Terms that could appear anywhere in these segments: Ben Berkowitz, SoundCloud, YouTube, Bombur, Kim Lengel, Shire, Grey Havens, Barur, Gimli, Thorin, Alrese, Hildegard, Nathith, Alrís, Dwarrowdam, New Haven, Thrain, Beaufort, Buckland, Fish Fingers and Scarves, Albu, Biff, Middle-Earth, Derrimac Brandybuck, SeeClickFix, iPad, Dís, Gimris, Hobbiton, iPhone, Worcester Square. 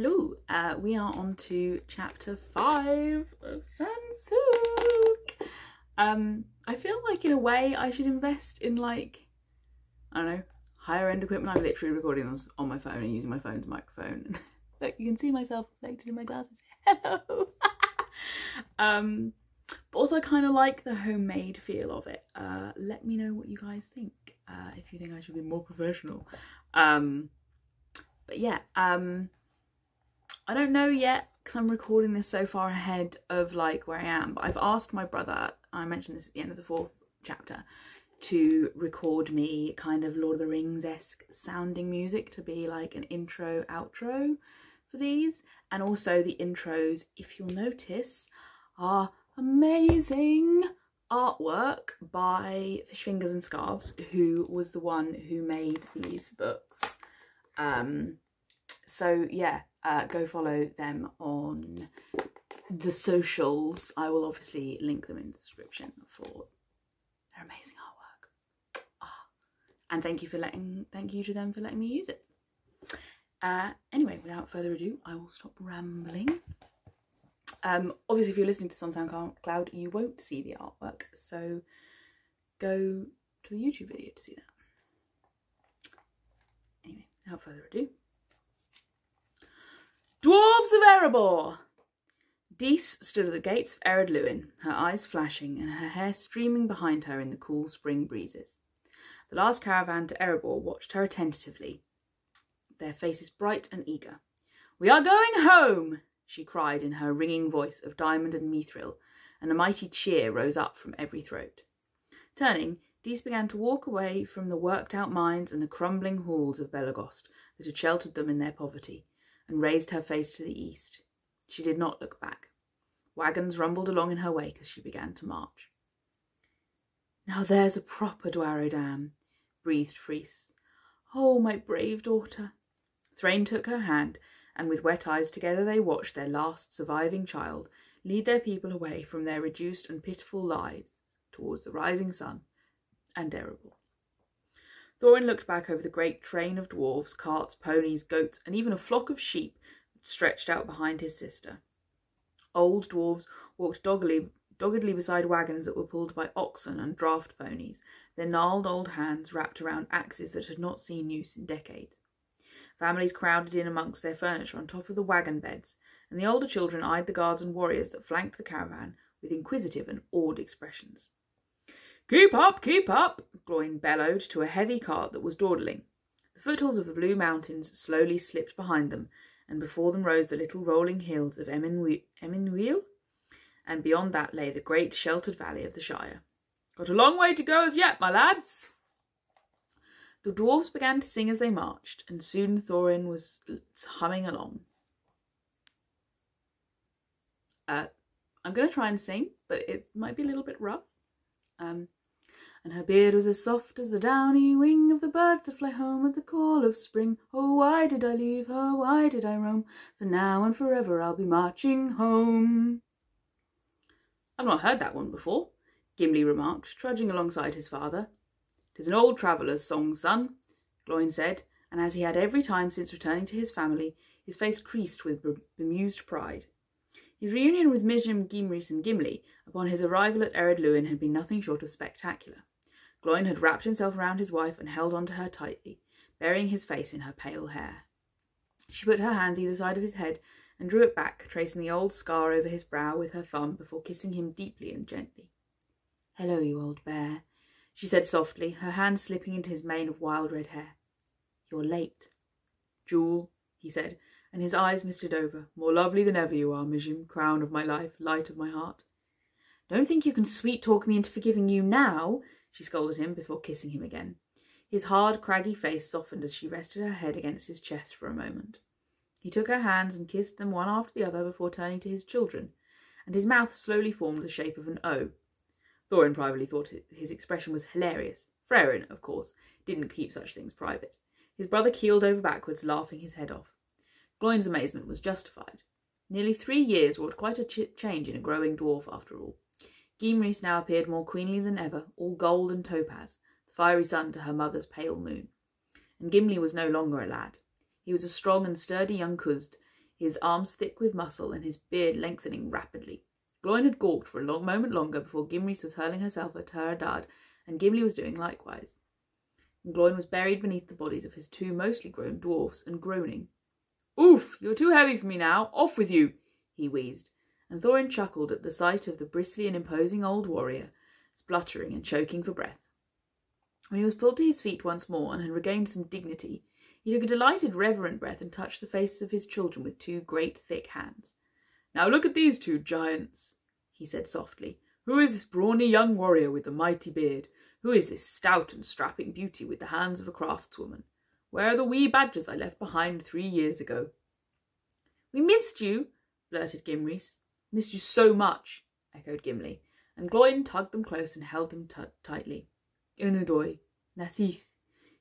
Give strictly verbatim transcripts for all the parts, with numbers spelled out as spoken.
Hello, uh, we are on to chapter five of Sansukh. Um, I feel like in a way I should invest in like, I don't know, higher end equipment. I'm literally recording this on my phone and using my phone's microphone. Look, you can see myself reflected in my glasses. Hello! um, but also I kind of like the homemade feel of it. Uh, let me know what you guys think, uh, if you think I should be more professional. Um, but yeah, um... I don't know yet because I'm recording this so far ahead of like where I am, but I've asked my brother, I mentioned this at the end of the fourth chapter, to record me kind of Lord of the Rings-esque sounding music to be like an intro outro for these. And also the intros, if you'll notice, are amazing artwork by Fish Fingers and Scarves, who was the one who made these books. Um, so yeah. Uh, go follow them on the socials. I will obviously link them in the description for their amazing artwork. Oh, and thank you for letting, thank you to them for letting me use it. Uh, anyway, without further ado, I will stop rambling. Um, obviously, if you're listening to this on SoundCloud, you won't see the artwork, so go to the YouTube video to see that. Anyway, without further ado. Dwarves of Erebor! Dís stood at the gates of Ered Lhûn, her eyes flashing and her hair streaming behind her in the cool spring breezes. The last caravan to Erebor watched her attentively, their faces bright and eager. "We are going home!" she cried in her ringing voice of diamond and mithril, and a mighty cheer rose up from every throat. Turning, Dís began to walk away from the worked-out mines and the crumbling halls of Belegost that had sheltered them in their poverty, and raised her face to the east. She did not look back. Wagons rumbled along in her wake as she began to march. "Now there's a proper Dwarrowdam," breathed Fris. "Oh, my brave daughter." Thrain took her hand, and with wet eyes together they watched their last surviving child lead their people away from their reduced and pitiful lives towards the rising sun and Erebor. Thorin looked back over the great train of dwarves, carts, ponies, goats, and even a flock of sheep that stretched out behind his sister. Old dwarves walked doggedly, doggedly beside wagons that were pulled by oxen and draught ponies, their gnarled old hands wrapped around axes that had not seen use in decades. Families crowded in amongst their furniture on top of the wagon beds, and the older children eyed the guards and warriors that flanked the caravan with inquisitive and awed expressions. "Keep up, keep up!" Gloin bellowed to a heavy cart that was dawdling. The foothills of the Blue Mountains slowly slipped behind them, and before them rose the little rolling hills of Emyn Uial, and beyond that lay the great sheltered valley of the Shire. "Got a long way to go as yet, my lads!" The dwarves began to sing as they marched, and soon Thorin was humming along. Uh, I'm going to try and sing, but it might be a little bit rough. Um... "And her beard was as soft as the downy wing of the birds that fly home at the call of spring. Oh, why did I leave her? Why did I roam? For now and forever I'll be marching home." "I've not heard that one before," Gimli remarked, trudging alongside his father. "'Tis an old traveller's song, son," Gloin said, and as he had every time since returning to his family, his face creased with bemused pride. His reunion with Mizim, Gimris and Gimli upon his arrival at Ered Lhûn had been nothing short of spectacular. Gloin had wrapped himself around his wife and held on to her tightly, burying his face in her pale hair. She put her hands either side of his head and drew it back, tracing the old scar over his brow with her thumb before kissing him deeply and gently. "Hello, you old bear," she said softly, her hand slipping into his mane of wild red hair. "You're late." "Jewel," he said, and his eyes misted over. "More lovely than ever you are, Mizim, crown of my life, light of my heart." "Don't think you can sweet-talk me into forgiving you now," she scolded him before kissing him again. His hard, craggy face softened as she rested her head against his chest for a moment. He took her hands and kissed them one after the other before turning to his children, and his mouth slowly formed the shape of an O. Thorin privately thought his expression was hilarious. Thrain, of course, didn't keep such things private. His brother keeled over backwards, laughing his head off. Gloin's amazement was justified. Nearly three years brought quite a ch change in a growing dwarf, after all. Gimris now appeared more queenly than ever, all gold and topaz, the fiery sun to her mother's pale moon. And Gimli was no longer a lad. He was a strong and sturdy young cuzd, his arms thick with muscle and his beard lengthening rapidly. Gloin had gawked for a long moment longer before Gimris was hurling herself at her dard, and Gimli was doing likewise. And Gloin was buried beneath the bodies of his two mostly grown dwarfs and groaning. "Oof, you're too heavy for me now. Off with you," he wheezed, and Thorin chuckled at the sight of the bristly and imposing old warrior, spluttering and choking for breath. When he was pulled to his feet once more and had regained some dignity, he took a delighted, reverent breath and touched the faces of his children with two great, thick hands. "Now look at these two giants," he said softly. "Who is this brawny young warrior with the mighty beard? Who is this stout and strapping beauty with the hands of a craftswoman? Where are the wee badgers I left behind three years ago?" "We missed you," blurted Gimris. "Missed you so much," echoed Gimli, and Gloin tugged them close and held them tightly. "Unadoi, Nathith,"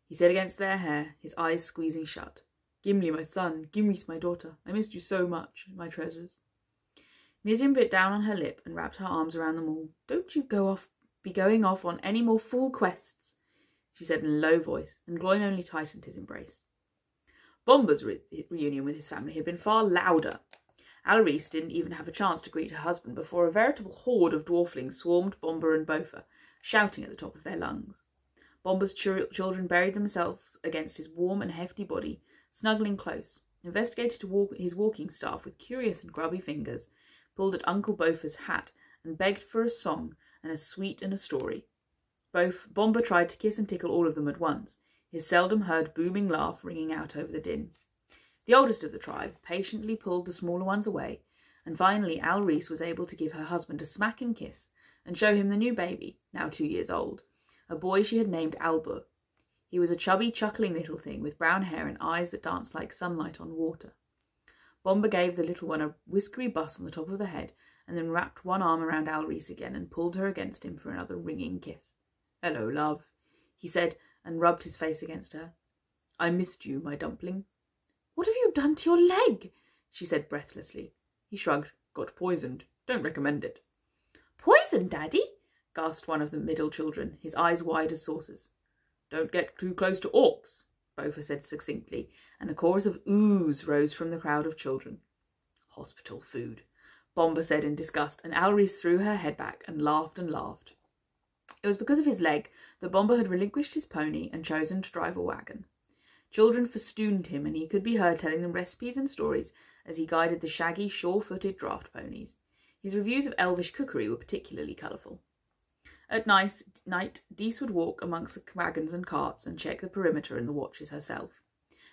he said against their hair, his eyes squeezing shut. "Gimli, my son, Gimris, my daughter, I missed you so much, my treasures." Mizim bit down on her lip and wrapped her arms around them all. "Don't you go off, be going off on any more fool quests," she said in a low voice, and Gloin only tightened his embrace. Bombur's re reunion with his family had been far louder. Alrese didn't even have a chance to greet her husband before a veritable horde of dwarflings swarmed Bombur and Bofa, shouting at the top of their lungs. Bombur's ch children buried themselves against his warm and hefty body, snuggling close, investigated to walk his walking staff with curious and grubby fingers, pulled at Uncle Bofa's hat, and begged for a song and a sweet and a story. Both Bombur tried to kiss and tickle all of them at once, his seldom-heard booming laugh ringing out over the din. The oldest of the tribe patiently pulled the smaller ones away, and finally Alrese was able to give her husband a smacking kiss and show him the new baby, now two years old, a boy she had named Albu. He was a chubby, chuckling little thing with brown hair and eyes that danced like sunlight on water. Bombur gave the little one a whiskery buss on the top of the head and then wrapped one arm around Alrese again and pulled her against him for another ringing kiss. "Hello, love," he said, and rubbed his face against her. "I missed you, my dumpling." "What have you done to your leg?" she said breathlessly. He shrugged. "Got poisoned. Don't recommend it." "Poisoned, Daddy?" gasped one of the middle children, his eyes wide as saucers. "Don't get too close to orcs," Bofa said succinctly, and a chorus of oohs rose from the crowd of children. "Hospital food," Bombur said in disgust, and Alrese threw her head back and laughed and laughed. It was because of his leg that Bombur had relinquished his pony and chosen to drive a wagon. Children festooned him, and he could be heard telling them recipes and stories as he guided the shaggy, sure-footed draft ponies. His reviews of elvish cookery were particularly colourful. At nice, night, Dís would walk amongst the wagons and carts and check the perimeter and the watches herself.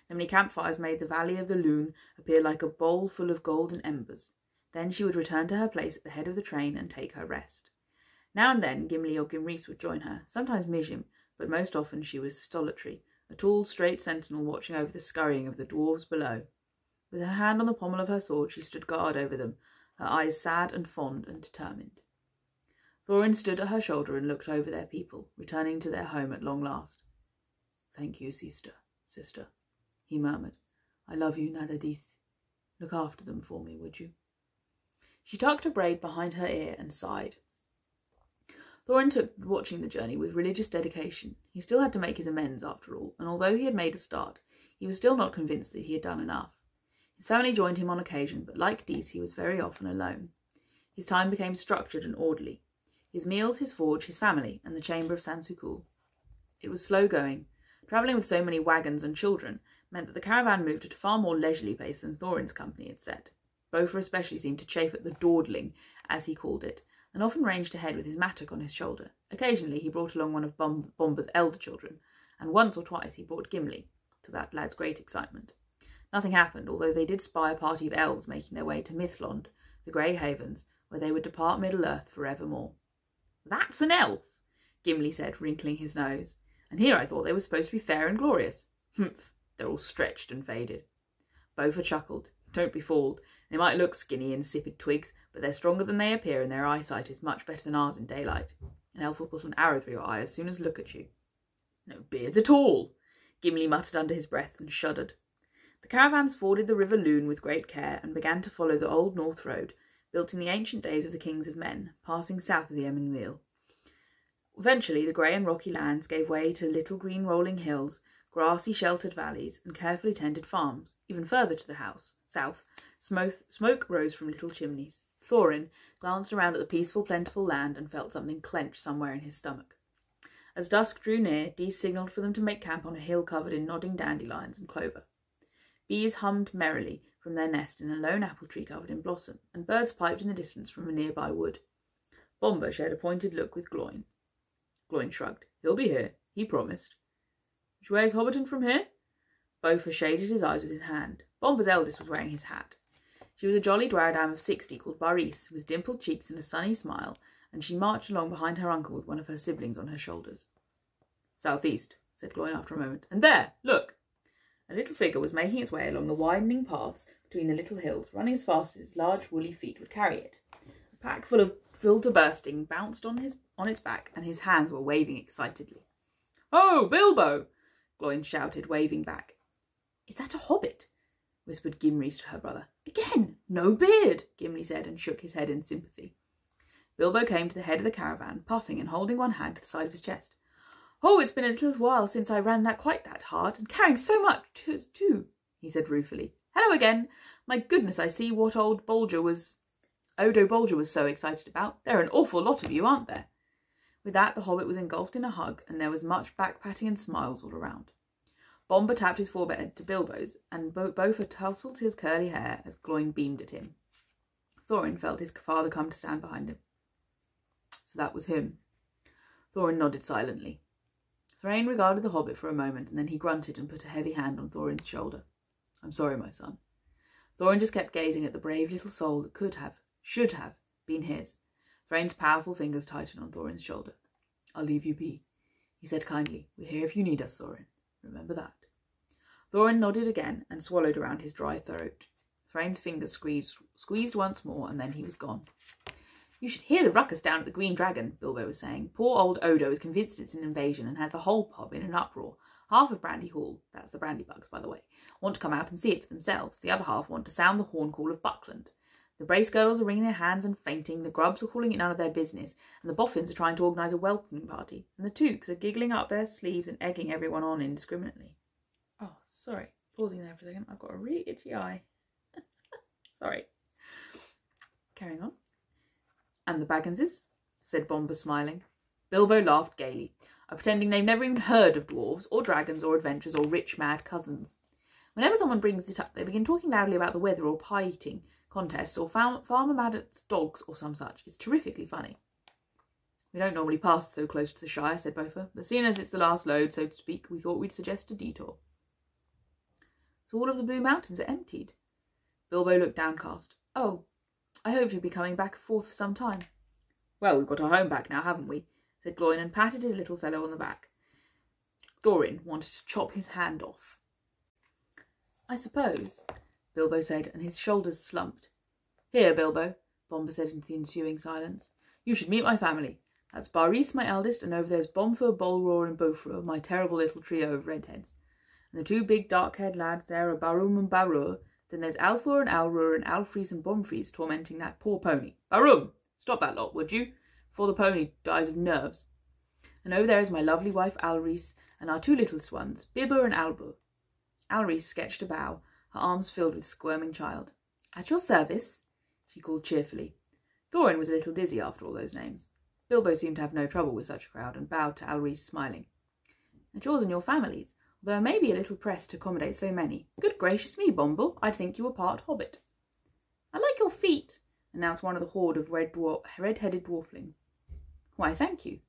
The many campfires made the valley of the Lhûn appear like a bowl full of golden embers. Then she would return to her place at the head of the train and take her rest. Now and then Gimli or Gimris would join her, sometimes Mizim, but most often she was solitary, a tall, straight sentinel watching over the scurrying of the dwarves below. With her hand on the pommel of her sword, she stood guard over them, her eyes sad and fond and determined. Thorin stood at her shoulder and looked over their people, returning to their home at long last. "Thank you, sister, sister," he murmured. "I love you, Nathith. Look after them for me, would you?" She tucked a braid behind her ear and sighed. Thorin took watching the journey with religious dedication. He still had to make his amends, after all, and although he had made a start, he was still not convinced that he had done enough. His family joined him on occasion, but like Dís, he was very often alone. His time became structured and orderly. His meals, his forge, his family, and the chamber of Sansukh. It was slow going. Travelling with so many wagons and children meant that the caravan moved at a far more leisurely pace than Thorin's company had set. Beaufort especially seemed to chafe at the dawdling, as he called it, and often ranged ahead with his mattock on his shoulder. Occasionally he brought along one of Bomb Bomber's elder children, and once or twice he brought Gimli, to that lad's great excitement. Nothing happened, although they did spy a party of elves making their way to Mithlond, the Grey Havens, where they would depart Middle-earth forevermore. "That's an elf," Gimli said, wrinkling his nose, "and here I thought they were supposed to be fair and glorious. Humph, they're all stretched and faded." Bofa chuckled. "Don't be fooled. They might look skinny, insipid twigs, but they're stronger than they appear, and their eyesight is much better than ours in daylight. An elf will put an arrow through your eye as soon as look at you." "No beards at all," Gimli muttered under his breath and shuddered. The caravans forded the river Lhûn with great care and began to follow the old north road, built in the ancient days of the kings of men, passing south of the Emyn Uial. Eventually the grey and rocky lands gave way to little green rolling hills, grassy sheltered valleys, and carefully tended farms, even further to the house, south, Smoke, smoke rose from little chimneys. Thorin glanced around at the peaceful, plentiful land and felt something clench somewhere in his stomach. As dusk drew near, Dís signalled for them to make camp on a hill covered in nodding dandelions and clover. Bees hummed merrily from their nest in a lone apple tree covered in blossom, and birds piped in the distance from a nearby wood. Bombur shared a pointed look with Gloin. Gloin shrugged. He'll be here, he promised. Which way is Hobbiton from here? Bofa shaded his eyes with his hand. Bombur's eldest was wearing his hat. She was a jolly Dwarrowdam of sixty called Baris, with dimpled cheeks and a sunny smile, and she marched along behind her uncle with one of her siblings on her shoulders. Southeast, said Gloin after a moment. And there, look! A little figure was making its way along the widening paths between the little hills, running as fast as its large woolly feet would carry it. A pack full of filled to bursting bounced on his on its back, and his hands were waving excitedly. Oh, Bilbo! Gloin shouted, waving back. Is that a hobbit? Whispered Gimris to her brother. Again, no beard, Gimli said, and shook his head in sympathy. Bilbo came to the head of the caravan, puffing and holding one hand to the side of his chest. Oh, it's been a little while since I ran that quite that hard, and carrying so much, too, he said ruefully. Hello again. My goodness, I see what old Bulger was... Odo Bulger was so excited about. There are an awful lot of you, aren't there? With that, the hobbit was engulfed in a hug, and there was much back-patting and smiles all around. Bombur tapped his forehead to Bilbo's, and Bo Bofa tousled his curly hair as Gloin beamed at him. Thorin felt his father come to stand behind him. So that was him. Thorin nodded silently. Thrain regarded the hobbit for a moment, and then he grunted and put a heavy hand on Thorin's shoulder. I'm sorry, my son. Thorin just kept gazing at the brave little soul that could have, should have, been his. Thrain's powerful fingers tightened on Thorin's shoulder. I'll leave you be, he said kindly. We're here if you need us, Thorin. Remember that. Thorin nodded again and swallowed around his dry throat. Thrain's fingers squeezed, squeezed once more, and then he was gone. You should hear the ruckus down at the Green Dragon, Bilbo was saying. Poor old Odo is convinced it's an invasion and has the whole pub in an uproar. Half of Brandy Hall, that's the Brandy Bugs, by the way, want to come out and see it for themselves. The other half want to sound the horn call of Buckland. The brace girdles are wringing their hands and fainting, the grubs are calling it none of their business, and the boffins are trying to organise a welcoming party, and the toques are giggling up their sleeves and egging everyone on indiscriminately. Oh, sorry, pausing there for a second. I've got a really itchy eye. Sorry. Carrying on. And the Bagginses, said Bombur, smiling. Bilbo laughed gaily, are pretending they've never even heard of dwarves, or dragons, or adventures, or rich mad cousins. Whenever someone brings it up, they begin talking loudly about the weather or pie-eating contests or Farmer Maddox's dogs or some such. It's terrifically funny. We don't normally pass so close to the Shire, said Bofa, but seeing as it's the last load, so to speak, we thought we'd suggest a detour. So all of the Blue Mountains are emptied. Bilbo looked downcast. Oh, I hoped you'd be coming back and forth for some time. Well, we've got our home back now, haven't we? Said Gloin, and patted his little fellow on the back. Thorin wanted to chop his hand off. I suppose... Bilbo said, and his shoulders slumped. Here, Bilbo, Bombur said into the ensuing silence. You should meet my family. That's Baris, my eldest, and over there's Bomfur, Bolroar, and Beaufort, my terrible little trio of redheads. And the two big dark-haired lads there are Barum and Barur. Then there's Alfur and Alrur and Alfrís and Bomfries tormenting that poor pony. Barum! Stop that lot, would you? Before the pony dies of nerves. And over there is my lovely wife Alrís and our two littlest ones, Bilbo and Albu. Alrís sketched a bow, her arms filled with squirming child. At your service, she called cheerfully. Thorin was a little dizzy after all those names. Bilbo seemed to have no trouble with such a crowd, and bowed to Alrese, smiling. At yours and your family's, although I may be a little pressed to accommodate so many. Good gracious me, Bombur, I'd think you were part hobbit. I like your feet, announced one of the horde of red dwar red-headed dwarflings. Why, thank you,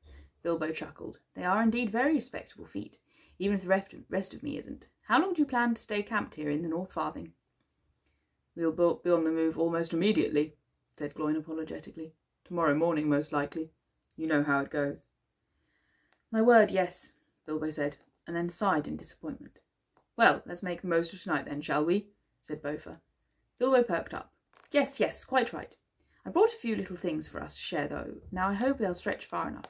Bilbo chuckled. They are indeed very respectable feet, even if the rest of me isn't. How long do you plan to stay camped here in the North Farthing? We'll be on the move almost immediately, said Gloin apologetically. Tomorrow morning, most likely. You know how it goes. My word, yes, Bilbo said, and then sighed in disappointment. Well, let's make the most of tonight then, shall we? Said Bofa. Bilbo perked up. Yes, yes, quite right. I brought a few little things for us to share, though. Now I hope they'll stretch far enough.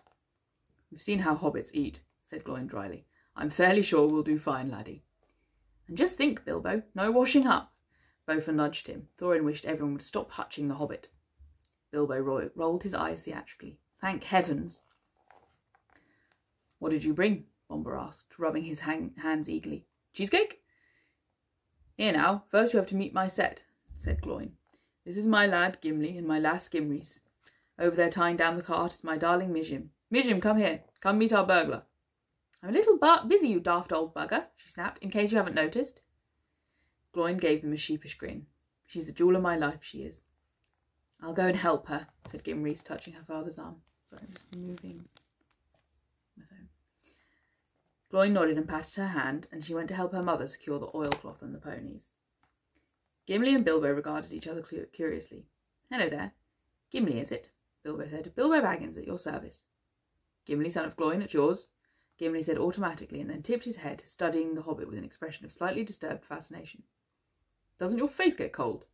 We've seen how hobbits eat, said Gloin dryly. I'm fairly sure we'll do fine, laddie. And just think, Bilbo, no washing up. Bofa nudged him. Thorin wished everyone would stop hutching the hobbit. Bilbo ro rolled his eyes theatrically. Thank heavens. What did you bring? Bombur asked, rubbing his hang hands eagerly. Cheesecake? Here now, first you have to meet my set. said Gloin. This is my lad Gimli and my lass Gimris. Over there tying down the cart is my darling Mizim. Mizim, come here. Come meet our burglar. I'm a little bu- busy, you daft old bugger, she snapped, in case you haven't noticed. Gloin gave them a sheepish grin. She's the jewel of my life, she is. I'll go and help her, said Gimris, touching her father's arm. Sorry, I'm just moving my phone. Gloin nodded and patted her hand, and she went to help her mother secure the oilcloth and the ponies. Gimli and Bilbo regarded each other curiously. Hello there. Gimli, is it? Bilbo said. Bilbo Baggins, at your service. Gimli, son of Gloin, at yours. Gimli said automatically, and then tipped his head, studying the hobbit with an expression of slightly disturbed fascination. Doesn't your face get cold?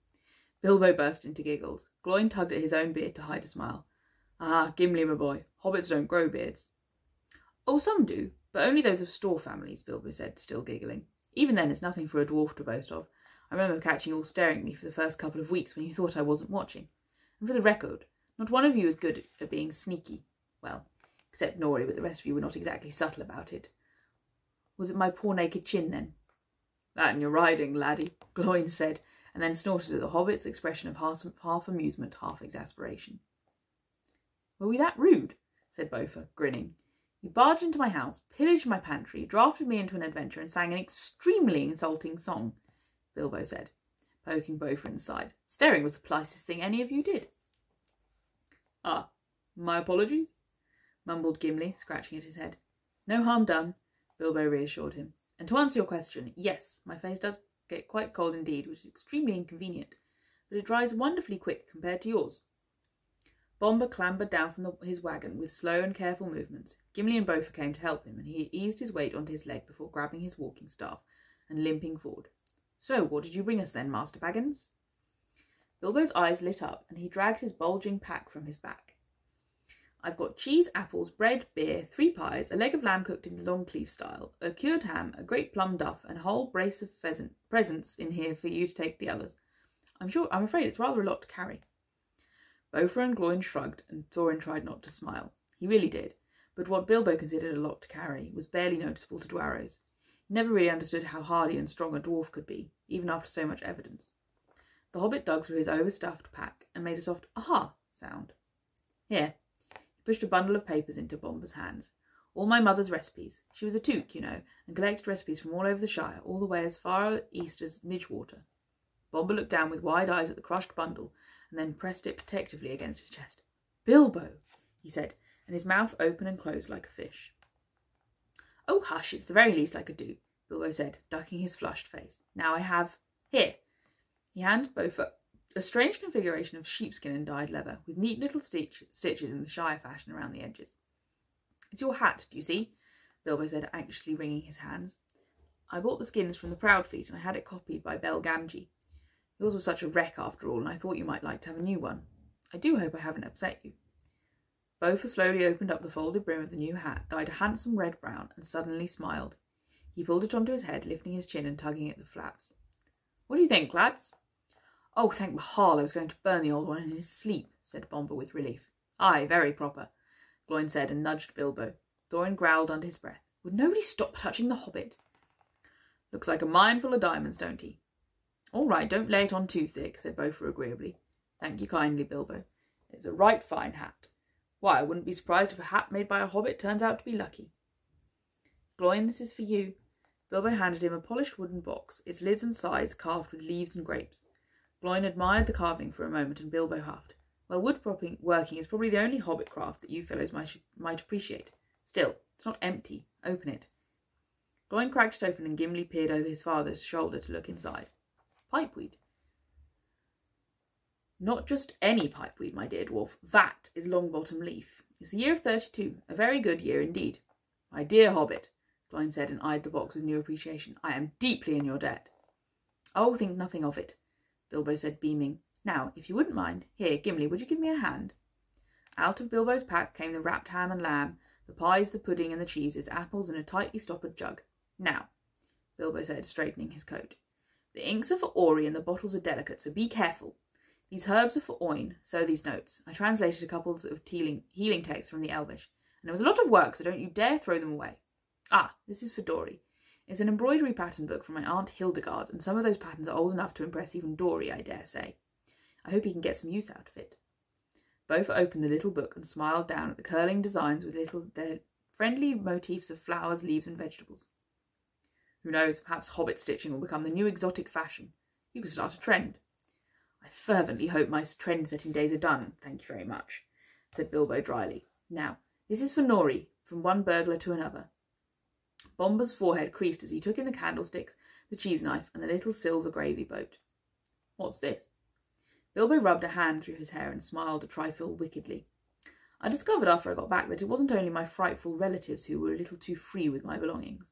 Bilbo burst into giggles. Gloin tugged at his own beard to hide a smile. Ah, Gimli, my boy, hobbits don't grow beards. Oh, some do, but only those of store families, Bilbo said, still giggling. Even then, it's nothing for a dwarf to boast of. I remember catching you all staring at me for the first couple of weeks when you thought I wasn't watching. And for the record, not one of you is good at being sneaky. Well, except Nori, but the rest of you were not exactly subtle about it. Was it my poor naked chin, then? That and your riding, laddie, Gloin said, and then snorted at the hobbit's expression of half, half amusement, half exasperation. Were we that rude? Said Bofa, grinning. You barged into my house, pillaged my pantry, drafted me into an adventure, and sang an extremely insulting song. Bilbo said, poking Bofa in the side. Staring was the politest thing any of you did. Ah, my apologies, mumbled Gimli, scratching at his head. No harm done, Bilbo reassured him. And to answer your question, yes, my face does get quite cold indeed, which is extremely inconvenient, but it dries wonderfully quick compared to yours. Bombur clambered down from the, his wagon with slow and careful movements. Gimli and Bofa came to help him, and he eased his weight onto his leg before grabbing his walking staff and limping forward. So, what did you bring us then, Master Baggins? Bilbo's eyes lit up, and he dragged his bulging pack from his back. I've got cheese, apples, bread, beer, three pies, a leg of lamb cooked in the long cleave style, a cured ham, a great plum duff, and a whole brace of pheasant presents in here for you to take the others. I'm sure, I'm afraid it's rather a lot to carry. Bofa and Gloin shrugged, and Thorin tried not to smile. He really did, but what Bilbo considered a lot to carry was barely noticeable to Dwarrows. Never really understood how hardy and strong a dwarf could be, even after so much evidence. The hobbit dug through his overstuffed pack and made a soft aha sound. Here, he pushed a bundle of papers into Bomber's hands. All my mother's recipes. She was a toque, you know, and collected recipes from all over the Shire, all the way as far east as Midgewater. Bombur looked down with wide eyes at the crushed bundle and then pressed it protectively against his chest. Bilbo, he said, and his mouth open and closed like a fish. Oh, hush, it's the very least I could do, Bilbo said, ducking his flushed face. Now I have... Here. He handed Bofa a strange configuration of sheepskin and dyed leather, with neat little stitch, stitches in the Shire fashion around the edges. It's your hat, do you see? Bilbo said, anxiously wringing his hands. I bought the skins from the Proudfeet, and I had it copied by Bel Gamgee. Yours was such a wreck after all, and I thought you might like to have a new one. I do hope I haven't upset you. Bofa slowly opened up the folded brim of the new hat, dyed a handsome red-brown, and suddenly smiled. He pulled it onto his head, lifting his chin and tugging at the flaps. What do you think, lads? Oh, thank Mahal, I was going to burn the old one in his sleep, said Bombur with relief. Aye, very proper, Gloin said, and nudged Bilbo. Thorin growled under his breath. Would nobody stop touching the hobbit? Looks like a mine full of diamonds, don't he? All right, don't lay it on too thick, said Bofa agreeably. Thank you kindly, Bilbo. It's a right fine hat. Why, I wouldn't be surprised if a hat made by a hobbit turns out to be lucky. Gloin, this is for you. Bilbo handed him a polished wooden box, its lids and sides carved with leaves and grapes. Gloin admired the carving for a moment, and Bilbo huffed. Well, woodworking is probably the only hobbit craft that you fellows might, might appreciate. Still, it's not empty. Open it. Gloin cracked it open, and Gimli peered over his father's shoulder to look inside. Pipeweed. Not just any pipeweed, my dear dwarf. That is long-bottom leaf. It's the year of thirty-two, a very good year indeed. My dear hobbit, Gloin said, and eyed the box with new appreciation. I am deeply in your debt. Oh, think nothing of it, Bilbo said, beaming. Now, if you wouldn't mind, here, Gimli, would you give me a hand? Out of Bilbo's pack came the wrapped ham and lamb, the pies, the pudding, and the cheeses, apples, and a tightly stoppered jug. Now, Bilbo said, straightening his coat. The inks are for Ori, and the bottles are delicate, so be careful. These herbs are for Oin, so these notes. I translated a couple of healing, healing texts from the Elvish, and it was a lot of work, so don't you dare throw them away. Ah, this is for Dori. It's an embroidery pattern book from my aunt Hildegard, and some of those patterns are old enough to impress even Dori, I dare say. I hope he can get some use out of it. Bofa opened the little book and smiled down at the curling designs with little their friendly motifs of flowers, leaves and vegetables. Who knows, perhaps hobbit stitching will become the new exotic fashion. You could start a trend. I fervently hope my trend-setting days are done, thank you very much, said Bilbo dryly. Now, this is for Nori, from one burglar to another. Bomber's forehead creased as he took in the candlesticks, the cheese knife, and the little silver gravy boat. What's this? Bilbo rubbed a hand through his hair and smiled a trifle wickedly. I discovered after I got back that it wasn't only my frightful relatives who were a little too free with my belongings.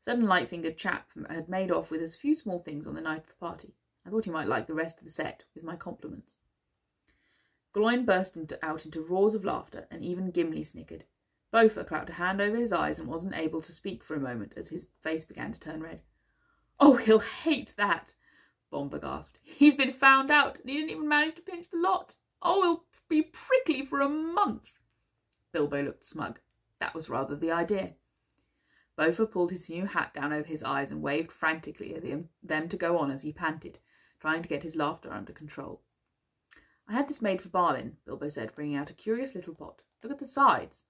A certain light-fingered chap had made off with a few small things on the night of the party. I thought he might like the rest of the set, with my compliments. Gloin burst into, out into roars of laughter, and even Gimli snickered. Bofa clapped a hand over his eyes and wasn't able to speak for a moment as his face began to turn red. Oh, he'll hate that, Bombur gasped. He's been found out, and he didn't even manage to pinch the lot. Oh, he'll be prickly for a month. Bilbo looked smug. That was rather the idea. Bofa pulled his new hat down over his eyes and waved frantically at them to go on as he panted, trying to get his laughter under control. I had this made for Barlin, Bilbo said, bringing out a curious little pot. Look at the sides.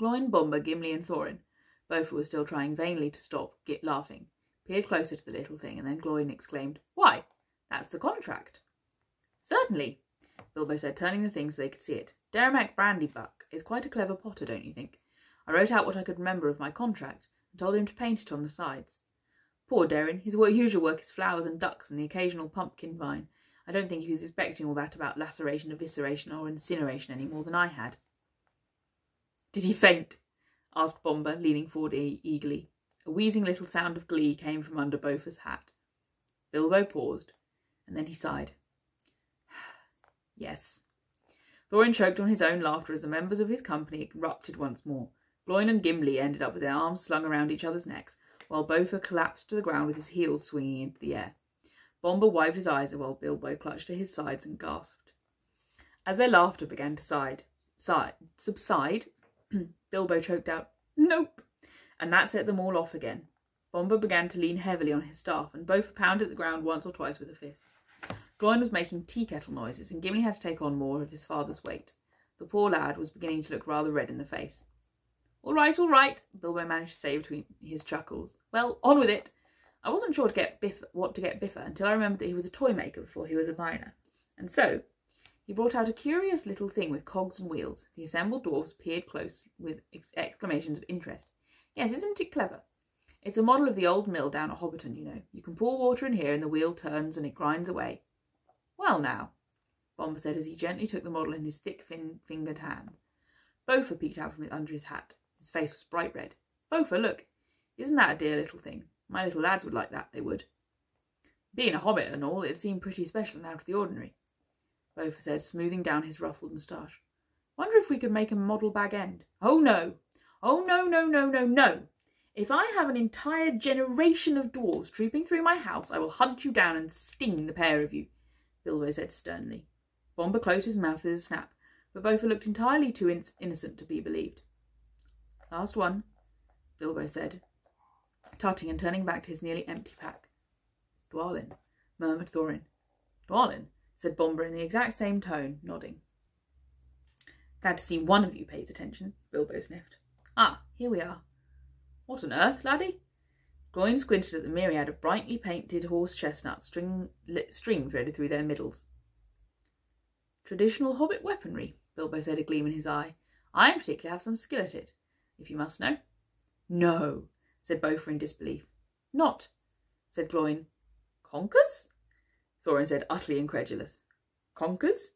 Gloin, Bombur, Gimli and Thorin, Bofa was still trying vainly to stop get laughing, peered closer to the little thing, and then Gloin exclaimed, Why, that's the contract. Certainly, Bilbo said, turning the thing so they could see it. Derrimac Brandybuck is quite a clever potter, don't you think? I wrote out what I could remember of my contract and told him to paint it on the sides. Poor Derrin, his usual work is flowers and ducks and the occasional pumpkin vine. I don't think he was expecting all that about laceration, evisceration or incineration any more than I had. Did he faint? Asked Bombur, leaning forward e eagerly. A wheezing little sound of glee came from under Bofa's hat. Bilbo paused, and then he sighed. Yes. Thorin choked on his own laughter as the members of his company erupted once more. Gloin and Gimli ended up with their arms slung around each other's necks, while Bofa collapsed to the ground with his heels swinging into the air. Bombur wiped his eyes while Bilbo clutched to his sides and gasped. As their laughter began to side, side, subside, Bilbo choked out, Nope! And that set them all off again. Bombur began to lean heavily on his staff, and Bofa pounded the ground once or twice with a fist. Gloin was making tea-kettle noises, and Gimli had to take on more of his father's weight. The poor lad was beginning to look rather red in the face. All right, all right, Bilbo managed to say between his chuckles. Well, on with it. I wasn't sure to get Biff, what to get Biffa until I remembered that he was a toy maker before he was a miner. And so, he brought out a curious little thing with cogs and wheels. The assembled dwarfs peered close with ex exclamations of interest. Yes, isn't it clever? It's a model of the old mill down at Hobbiton, you know. You can pour water in here and the wheel turns and it grinds away. Well now, Bombur said as he gently took the model in his thick-fingered hands. Bofa peeked out from under his hat. His face was bright red. Bofa, look, isn't that a dear little thing? My little lads would like that, they would. Being a hobbit and all, it seemed pretty special and out of the ordinary, Bofa said, smoothing down his ruffled moustache. Wonder if we could make a model bag end. Oh no! Oh no, no, no, no, no! If I have an entire generation of dwarves trooping through my house, I will hunt you down and sting the pair of you, Bilbo said sternly. Bombur closed his mouth with a snap, but Bofa looked entirely too in innocent to be believed. Last one, Bilbo said, tutting and turning back to his nearly empty pack. Dwarlin, murmured Thorin. Dwarlin, said Bombur in the exact same tone, nodding. Glad to see one of you pays attention, Bilbo sniffed. Ah, here we are. What on earth, laddie? Gloin squinted at the myriad of brightly painted horse chestnuts string, string threaded through their middles. Traditional hobbit weaponry, Bilbo said, a gleam in his eye. I in particular have some skill at it, if you must know. No, said Bofa in disbelief. Not, said Gloin. Conkers? Thorin said, utterly incredulous. Conkers?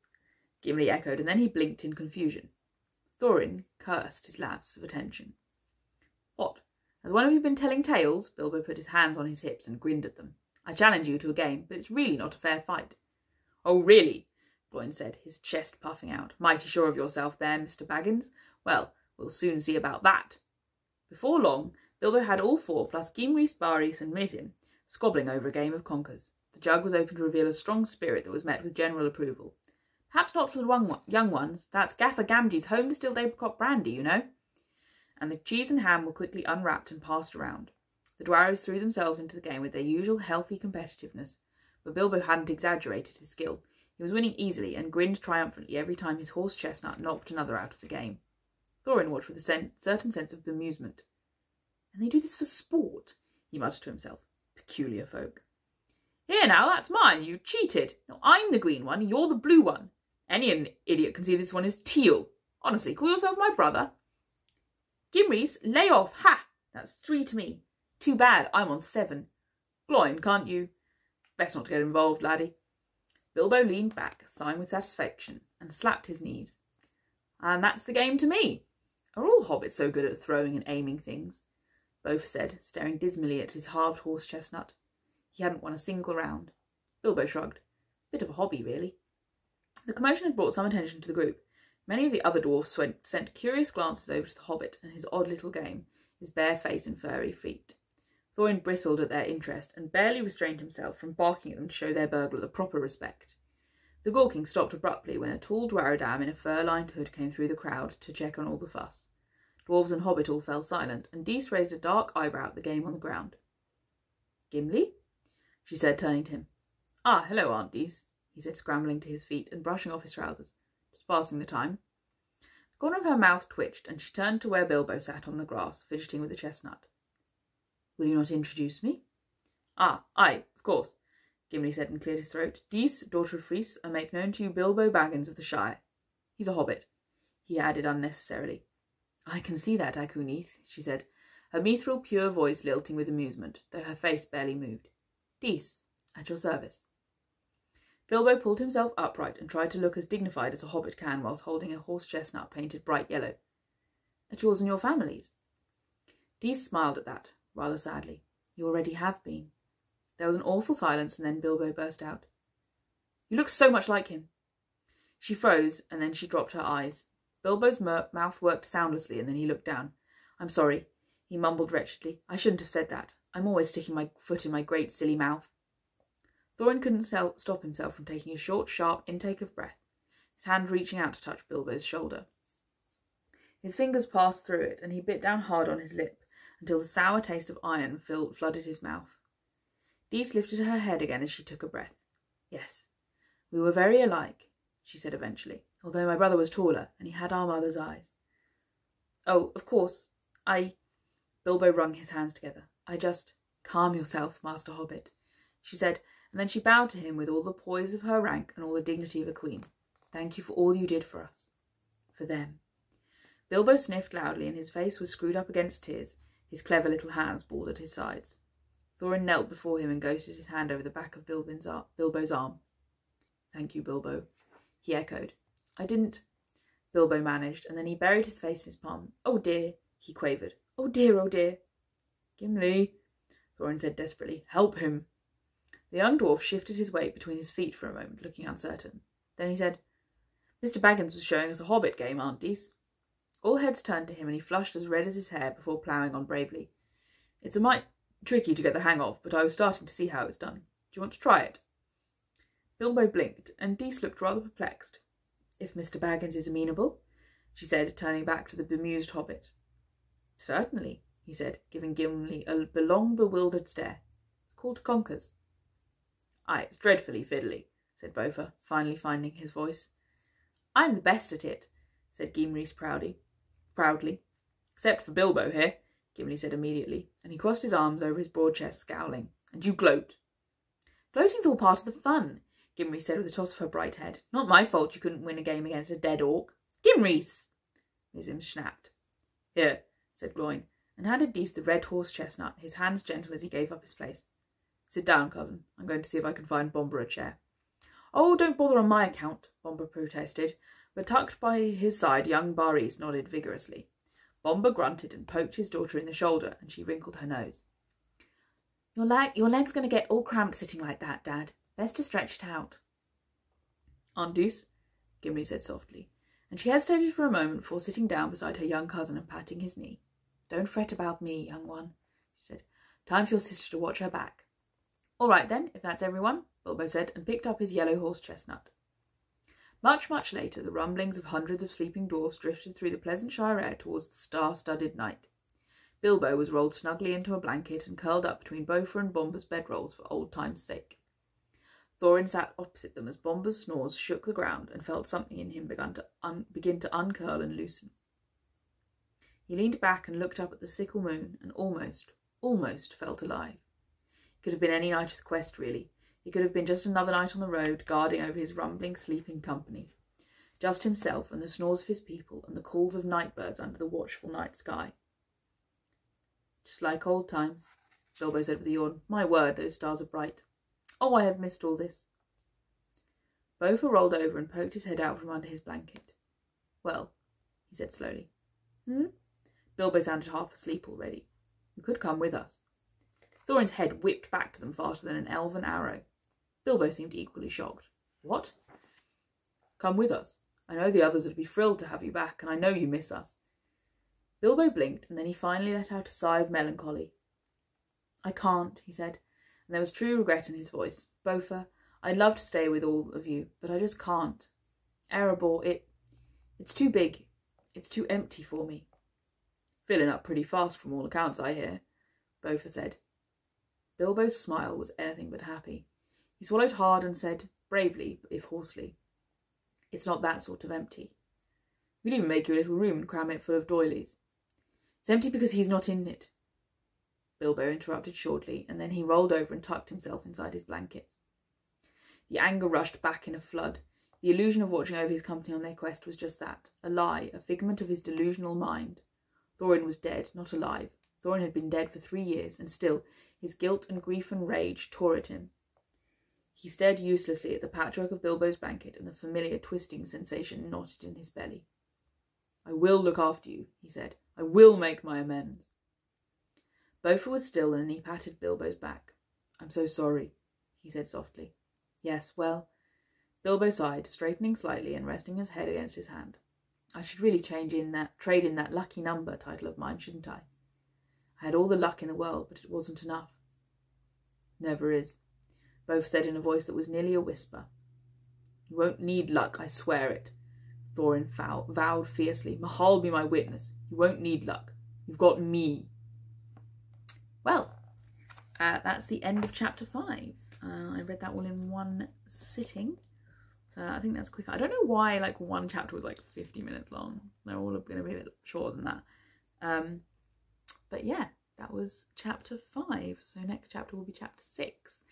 Gimli echoed, and then he blinked in confusion. Thorin cursed his lapse of attention. What? Has one of you been telling tales? Bilbo put his hands on his hips and grinned at them. I challenge you to a game, but it's really not a fair fight. Oh, really? Gloin said, his chest puffing out. Mighty sure of yourself there, Mister Baggins. Well, we'll soon see about that. Before long, Bilbo had all four, plus Gimris, Baris and Mizim, squabbling over a game of conkers. The jug was open to reveal a strong spirit that was met with general approval. Perhaps not for the young ones. That's Gaffer Gamgee's home-distilled apricot brandy, you know. And the cheese and ham were quickly unwrapped and passed around. The Dwarrows threw themselves into the game with their usual healthy competitiveness, but Bilbo hadn't exaggerated his skill. He was winning easily and grinned triumphantly every time his horse chestnut knocked another out of the game. Thorin watched with a sen- certain sense of bemusement. "And they do this for sport," he muttered to himself. "Peculiar folk. Here now, that's mine. You cheated. Now I'm the green one, you're the blue one. Any an idiot can see this one is teal. Honestly, call yourself my brother. Gimris, lay off. Ha! That's three to me. Too bad, I'm on seven. Gloin, can't you? Best not to get involved, laddie." Bilbo leaned back, sighing with satisfaction, and slapped his knees. "And that's the game to me. Are all hobbits so good at throwing and aiming things?" Bofa said, staring dismally at his halved horse chestnut. He hadn't won a single round. Bilbo shrugged. Bit of a hobby, really. The commotion had brought some attention to the group. Many of the other dwarfs went, sent curious glances over to the hobbit and his odd little game, his bare face and furry feet. Thorin bristled at their interest and barely restrained himself from barking at them to show their burglar the proper respect. The gawking stopped abruptly when a tall Dwarrowdam in a fur-lined hood came through the crowd to check on all the fuss. Dwarves and Hobbit all fell silent, and Dís raised a dark eyebrow at the game on the ground. "Gimli?" she said, turning to him. "Ah, hello, Aunt Dís," he said, scrambling to his feet and brushing off his trousers. "Just passing the time." The corner of her mouth twitched, and she turned to where Bilbo sat on the grass, fidgeting with the chestnut. "Will you not introduce me?" "Ah, aye, of course," Gimli said and cleared his throat. "Dís, daughter of Rhys, I make known to you Bilbo Baggins of the Shire. He's a hobbit," he added unnecessarily. "I can see that, Acuneath," she said, her mithril pure voice lilting with amusement, though her face barely moved. "Dís, at your service." Bilbo pulled himself upright and tried to look as dignified as a hobbit can whilst holding a horse chestnut painted bright yellow. "At yours and your family's?" Dís smiled at that, rather sadly. "You already have been." There was an awful silence, and then Bilbo burst out. "You look so much like him." She froze, and then she dropped her eyes. Bilbo's mouth worked soundlessly, and then he looked down. "I'm sorry," he mumbled wretchedly. "I shouldn't have said that. I'm always sticking my foot in my great silly mouth." Thorin couldn't stop himself from taking a short, sharp intake of breath, his hand reaching out to touch Bilbo's shoulder. His fingers passed through it, and he bit down hard on his lip, until the sour taste of iron filled, flooded his mouth. Dís lifted her head again as she took a breath. "Yes, we were very alike," she said eventually, "although my brother was taller, and he had our mother's eyes." "Oh, of course, I—" Bilbo wrung his hands together. "I just—" "Calm yourself, Master Hobbit," she said, and then she bowed to him with all the poise of her rank and all the dignity of a queen. "Thank you for all you did for us." "For them." Bilbo sniffed loudly, and his face was screwed up against tears, his clever little hands balled at his sides. Thorin knelt before him and ghosted his hand over the back of Bilbo's arm. "Thank you, Bilbo," he echoed. "I didn't—" Bilbo managed, and then he buried his face in his palms. "Oh dear," he quavered. "Oh dear, oh dear." "Gimli," Thorin said desperately, "help him." The young dwarf shifted his weight between his feet for a moment, looking uncertain. Then he said, "Mister Baggins was showing us a hobbit game, Aunt Dís." All heads turned to him, and he flushed as red as his hair before ploughing on bravely. "It's a mite tricky to get the hang of, but I was starting to see how it's done. Do you want to try it?" Bilbo blinked, and Dís looked rather perplexed. "If Mister Baggins is amenable," she said, turning back to the bemused hobbit. "Certainly," he said, giving Gimli a long, bewildered stare. "It's called conkers." "Aye, it's dreadfully fiddly," said Bofa, finally finding his voice. "I'm the best at it," said Gimris proudly. Proudly. "Except for Bilbo here," Gimli said immediately, and he crossed his arms over his broad chest, scowling. "And you gloat." "Gloating's all part of the fun," Gimli said with a toss of her bright head. "Not my fault you couldn't win a game against a dead orc." "Gimris!" Mizim snapped. "Here," said Gloin, and handed Dís the red horse chestnut, his hands gentle as he gave up his place. "Sit down, cousin. I'm going to see if I can find Bombur a chair." "Oh, don't bother on my account," Bombur protested, but tucked by his side, young Baris nodded vigorously. Bombur grunted and poked his daughter in the shoulder, and she wrinkled her nose. Your leg, your leg's going to get all cramped sitting like that, Dad. Best to stretch it out." "Aunt Dís," Gimli said softly, and she hesitated for a moment before sitting down beside her young cousin and patting his knee. "Don't fret about me, young one," she said. "Time for your sister to watch her back." "All right then, if that's everyone," Bilbo said, and picked up his yellow horse chestnut. Much, much later, the rumblings of hundreds of sleeping dwarfs drifted through the pleasant Shire air towards the star-studded night. Bilbo was rolled snugly into a blanket and curled up between Bofa and Bombur's bedrolls for old time's sake. Thorin sat opposite them as Bombur's snores shook the ground and felt something in him begun to un begin to uncurl and loosen. He leaned back and looked up at the sickle moon and almost, almost felt alive. It could have been any night of the quest, really. It could have been just another night on the road, guarding over his rumbling, sleeping company. Just himself and the snores of his people and the calls of night birds under the watchful night sky. Just like old times, Bilbo said with a yawn. My word, those stars are bright. Oh, I have missed all this. Bofa rolled over and poked his head out from under his blanket. Well, he said slowly. Hmm? Bilbo sounded half asleep already. You could come with us. Thorin's head whipped back to them faster than an elven arrow. Bilbo seemed equally shocked. What? Come with us. I know the others would be thrilled to have you back, and I know you miss us. Bilbo blinked, and then he finally let out a sigh of melancholy. I can't, he said, and there was true regret in his voice. Bofa, I'd love to stay with all of you, but I just can't. Erebor, it... it's too big. It's too empty for me. Filling up pretty fast from all accounts, I hear, Bofa said. Bilbo's smile was anything but happy. He swallowed hard and said, bravely, if hoarsely, it's not that sort of empty. We could even make you a little room and cram it full of doilies. It's empty because he's not in it. Bilbo interrupted shortly, and then he rolled over and tucked himself inside his blanket. The anger rushed back in a flood. The illusion of watching over his company on their quest was just that, a lie, a figment of his delusional mind. Thorin was dead, not alive. Thorin had been dead for three years, and still his guilt and grief and rage tore at him. He stared uselessly at the patchwork of Bilbo's blanket and the familiar twisting sensation knotted in his belly. I will look after you, he said. I will make my amends. Bofa was still, and he patted Bilbo's back. I'm so sorry, he said softly. Yes, well... Bilbo sighed, straightening slightly and resting his head against his hand. I should really change in that, trade in that lucky number title of mine, shouldn't I? I had all the luck in the world, but it wasn't enough. Never is, Bofa said in a voice that was nearly a whisper. You won't need luck, I swear it, Thorin vowed fiercely. Mahal be my witness. You won't need luck. You've got me. Well, uh, that's the end of chapter five. Uh, I read that all in one sitting. So I think that's quicker. I don't know why like one chapter was like fifty minutes long. They're all going to be a bit shorter than that. Um, but yeah, that was chapter five. So next chapter will be chapter six.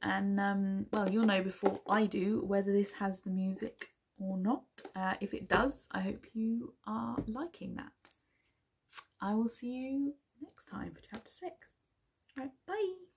And um, well, you'll know before I do whether this has the music or not. Uh, if it does, I hope you are liking that. I will see you next time for chapter six. All right, bye.